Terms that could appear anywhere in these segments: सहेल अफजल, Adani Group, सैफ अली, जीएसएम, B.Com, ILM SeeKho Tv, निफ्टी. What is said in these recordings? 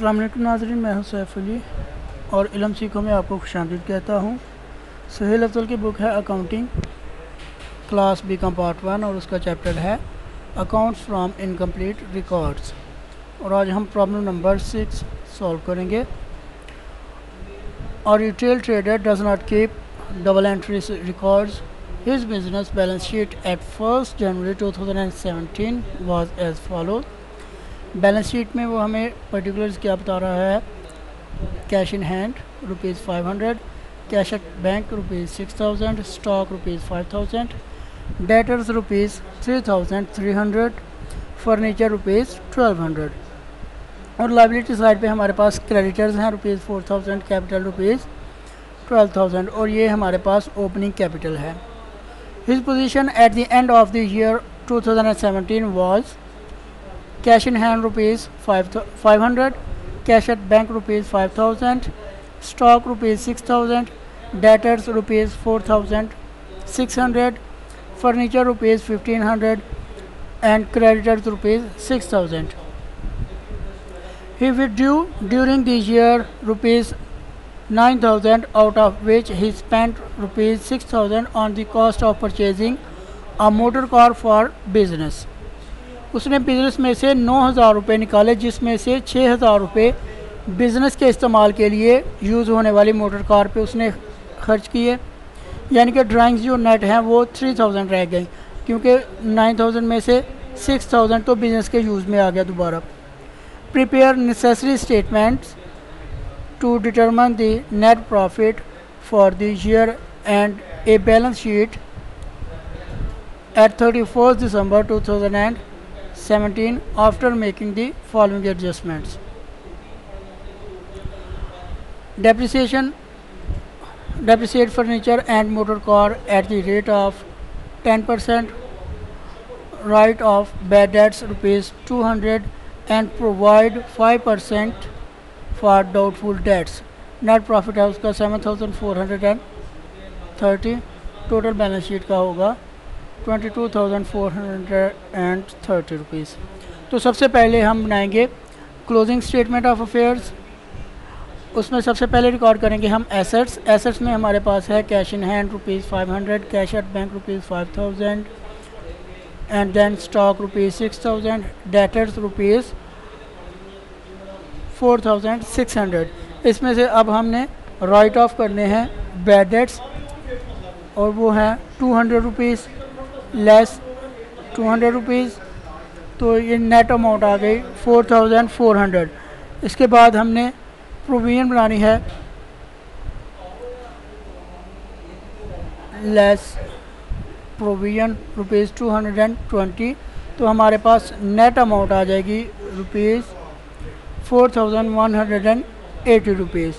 अस्सलाम वालेकुम नाज़रीन, मैं हूं सैफ अली और इल्म सीखो में आपको खुशामदीद कहता हूं। सहेल अफजल की बुक है अकाउंटिंग क्लास B.Com पार्ट 1 और उसका चैप्टर है अकाउंट्स फ्राम इनकम्प्लीट रिकॉर्ड्स। और आज हम प्रॉब्लम नंबर 6 सॉल्व करेंगे। और retail trader does not keep double entry records. His business balance sheet at 1 January 2017 was as follows. Balance sheet में वो हमें पर्टिकुलर्स क्या बता रहा है, cash in hand ₹500, cash at bank ₹6,000, stock ₹5,000, debtors ₹3,300, furniture ₹1,200। और लायबिलिटी साइड पे हमारे पास क्रेडिटर्स हैं ₹4,000, कैपिटल ₹12,000 और ये हमारे पास ओपनिंग कैपिटल है। His position at the end of the year 2017 was cash in hand rupees 500, cash at bank rupees 5,000, stock rupees 6,000, debtors rupees 4,600, furniture rupees 1,500 and creditors rupees 6,000. He withdrew during the year rupees 9,000, out of which he spent rupees 6,000 on the cost of purchasing a motor car for business. उसने business में से ₹9,000 निकाले, जिसमें से ₹6,000 business के इस्तेमाल के लिए यूज़ होने वाली मोटर कार पे उसने खर्च किए, यानी कि ड्राइंग्स जो नेट हैं वो 3,000 रह गई, क्योंकि 9,000 में से 6,000 तो बिज़नेस के यूज़ में आ गया दोबारा। Prepare necessary statements to determine the net profit for the year and a balance sheet at 31 December 2017 after making the following adjustments. Depreciate furniture and motor car at the rate of 10%, write off bad debts ₹200 and provide 5% for doubtful debts. Net profit है उसका 7,430, total balance sheet का होगा 22,430 rupees. तो सबसे पहले हम बनाएंगे closing statement of affairs. उसमें सबसे पहले रिकॉर्ड करेंगे हम एसेट्स। एसेट्स में हमारे पास है cash in hand ₹500, cash at bank ₹5,000 and then stock ₹6,000, debtors ₹4,600। इसमें से अब हमने राइट ऑफ करने हैं बैड डेट्स, और वो हैं ₹200 लेस ₹200, तो ये नेट अमाउंट आ गई 4,400। इसके बाद हमने प्रोविजन बनानी है लेस प्रोविजन ₹220, तो हमारे पास नेट अमाउंट आ जाएगी ₹4,180 रुपीज़।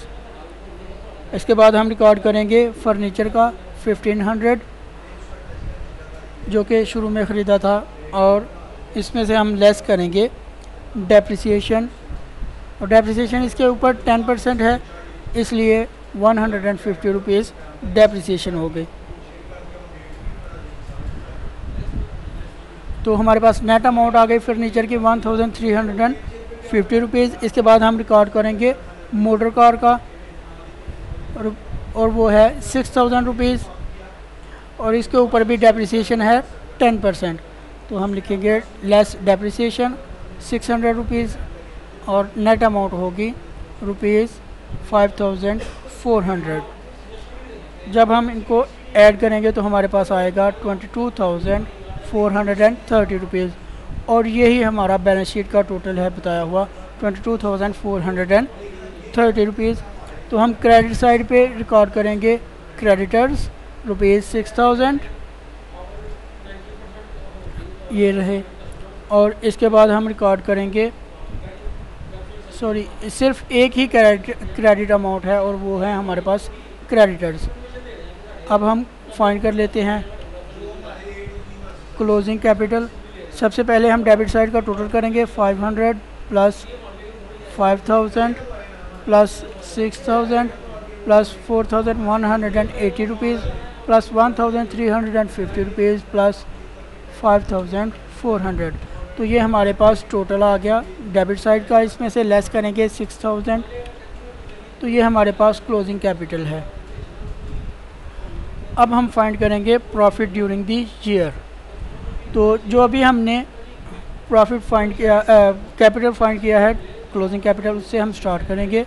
इसके बाद हम रिकॉर्ड करेंगे फर्नीचर का 1,500 जो कि शुरू में ख़रीदा था, और इसमें से हम लेस करेंगे डेप्रिसिएशन, और डेप्रिसिएशन इसके ऊपर 10% है, इसलिए ₹150 डेप्रिसिएशन हो गई। तो हमारे पास नेट अमाउंट आ गई फर्नीचर की ₹1,350। इसके बाद हम रिकॉर्ड करेंगे मोटर कार का, और वो है ₹6,000, और इसके ऊपर भी डेप्रिसिएशन है 10%, तो हम लिखेंगे लेस डेप्रिसिएशन ₹600 और नेट अमाउंट होगी ₹5,400। जब हम इनको ऐड करेंगे तो हमारे पास आएगा 22,430 रुपीज़, और यही हमारा बैलेंस शीट का टोटल है बताया हुआ 22,430 रुपीज़। तो हम क्रेडिट साइड पे रिकॉर्ड करेंगे क्रेडिटर्स ₹6,000 ये रहे, और इसके बाद हम रिकॉर्ड करेंगे सिर्फ एक ही क्रेडिट अमाउंट है और वो है हमारे पास क्रेडिटर्स। अब हम फाइंड कर लेते हैं क्लोजिंग कैपिटल। सबसे पहले हम डेबिट साइड का टोटल करेंगे 500 plus 5,000 plus 6,000 plus 4,180 rupees plus 1,350 rupees plus 5,400। तो ये हमारे पास टोटल आ गया। डेबिट साइड का इसमें से लेस करेंगे 6000, तो ये हमारे पास क्लोजिंग कैपिटल है। अब हम फाइंड करेंगे प्रॉफिट ड्यूरिंग द ईयर। तो जो अभी हमने प्रॉफिट फाइंड किया, कैपिटल फाइंड किया है, क्लोजिंग कैपिटल, उससे हम स्टार्ट करेंगे।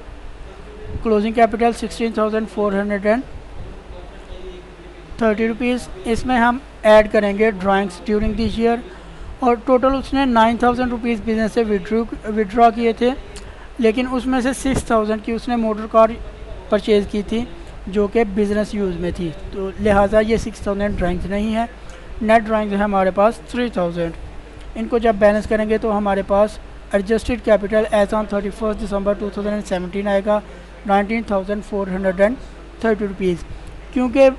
क्लोजिंग कैपिटल 16,430 रुपीज़, इसमें हम ऐड करेंगे ड्राइंग्स ड्यूरिंग दिस ईयर, और टोटल उसने 9,000 रुपीज़ बिजनेस से विड्रॉ किए थे, लेकिन उसमें से 6,000 की उसने मोटर कार परचेज़ की थी जो कि बिज़नेस यूज़ में थी, तो लिहाजा ये 6,000 ड्राइंग्स नहीं है। नेट ड्राइंग्स है हमारे पास 3,000। इनको जब बैलेंस करेंगे तो हमारे पास adjusted capital as on 31 December 2017 आएगा 19,430 रुपीज़। क्योंकि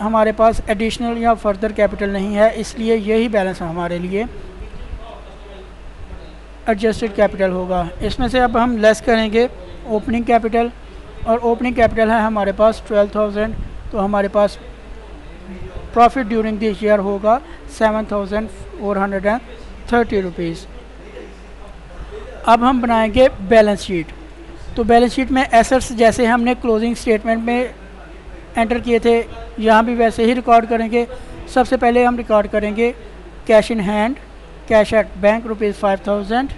हमारे पास एडिशनल या फर्दर कैपिटल नहीं है, इसलिए यही बैलेंस हमारे लिए एडजस्टेड कैपिटल होगा। इसमें से अब हम लेस करेंगे ओपनिंग कैपिटल, और ओपनिंग कैपिटल है हमारे पास 12,000, तो हमारे पास प्रॉफिट ड्यूरिंग दिस ईयर होगा 7,430 रुपीज़। अब हम बनाएंगे बैलेंस शीट। तो बैलेंस शीट में एसेट्स जैसे हमने क्लोजिंग स्टेटमेंट में एंटर किए थे, यहाँ भी वैसे ही रिकॉर्ड करेंगे। सबसे पहले हम रिकॉर्ड करेंगे cash in hand, cash at bank rupees 5,000,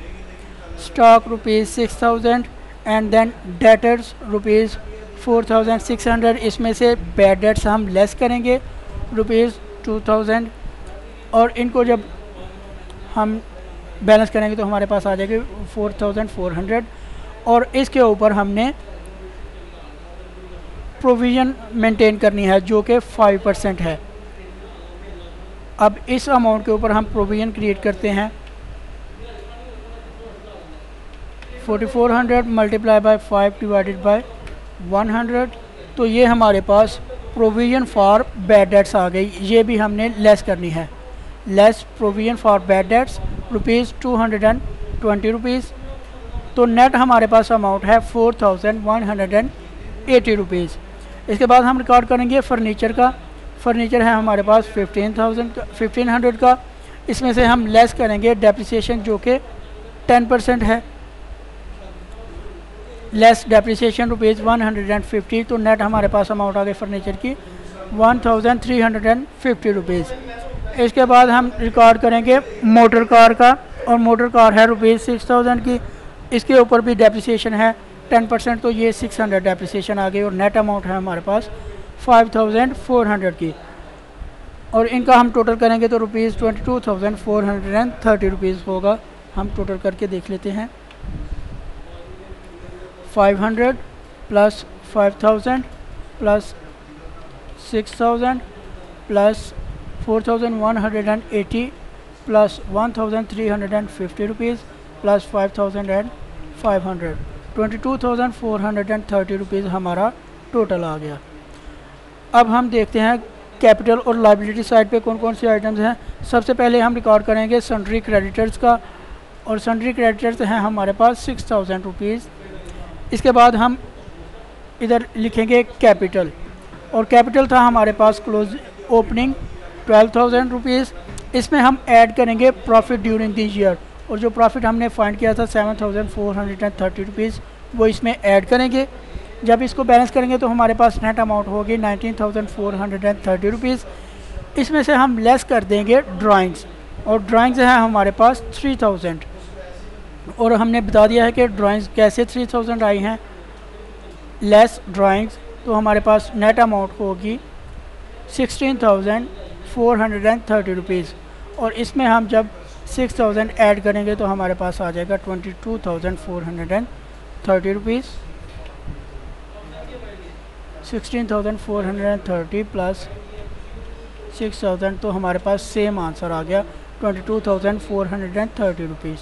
stock rupees 6,000, and then debtors rupees 4,600। इसमें से बैड डेट्स हम लेस करेंगे रुपीज़ 2,000, और इनको जब हम बैलेंस करेंगे तो हमारे पास आ जाएगी 4,400। और इसके ऊपर हमने प्रोविज़न मेंटेन करनी है जो कि 5% है। अब इस अमाउंट के ऊपर हम प्रोविज़न क्रिएट करते हैं 4400 मल्टीप्लाई बाई 5 डिवाइडेड बाई 100, तो ये हमारे पास प्रोविज़न फॉर बैड डेट्स आ गई। ये भी हमने लेस करनी है, less provision for bad debts rupees 220 rupees. तो नेट हमारे पास अमाउंट है 4,180 रुपीज़। इसके बाद हम रिकॉर्ड करेंगे फर्नीचर का। फर्नीचर है हमारे पास 1500 का। इसमें से हम लेस करेंगे डेप्रिसिएशन जो कि 10% है, लेस डेप्रिसिएशन रुपीज़ 150, तो नेट हमारे पास अमाउंट आ गई फर्नीचर की 1,350 रुपीज़। इसके बाद हम रिकॉर्ड करेंगे मोटर कार का, और मोटर कार है रुपीज़ 6,000 की। इसके ऊपर भी डेप्रिसिएशन है 10%, तो ये 600 डेप्रिसिएशन आ गई, और नेट अमाउंट है हमारे पास 5,400 की। और इनका हम टोटल करेंगे तो रुपीज़ 22,430 रुपीज़ होगा। हम टोटल करके देख लेते हैं 500 plus 5,000 plus 6,000 plus 4,180 plus 1,350 rupees plus 5,500, 22,430 rupees हमारा टोटल आ गया। अब हम देखते हैं कैपिटल और लायबिलिटी साइड पे कौन कौन से आइटम्स हैं। सबसे पहले हम रिकॉर्ड करेंगे सन्ड्री क्रेडिटर्स का, और सन्ड्री क्रेडिटर्स हैं हमारे पास 6,000 रुपीज़। इसके बाद हम इधर लिखेंगे कैपिटल, और कैपिटल था हमारे पास क्लोज ओपनिंग 12,000 रुपीज़। इसमें हम ऐड करेंगे प्रॉफिट ड्यूरिंग द ईयर, और जो प्रॉफिट हमने फाइंड किया था 7,430 रुपीज़, वो इसमें ऐड करेंगे। जब इसको बैलेंस करेंगे तो हमारे पास नेट अमाउंट होगी 19,430 रुपीज़। इसमें से हम लेस कर देंगे ड्राइंग्स, और ड्राइंग्स हैं हमारे पास 3,000, और हमने बता दिया है कि ड्राइंग्स कैसे 3,000 आई हैं। लेस ड्राइंग्स, तो हमारे पास नेट अमाउंट होगी 16,430 रुपीज़, और इसमें हम जब 6,000 ऐड करेंगे तो हमारे पास आ जाएगा 22,430 रुपीज़। 16,430 प्लस 6,000, तो हमारे पास सेम आंसर आ गया 22,430 रुपीज़।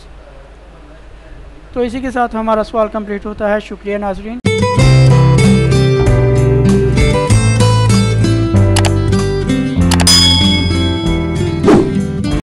तो इसी के साथ हमारा सवाल कंप्लीट होता है। शुक्रिया नाजरीन।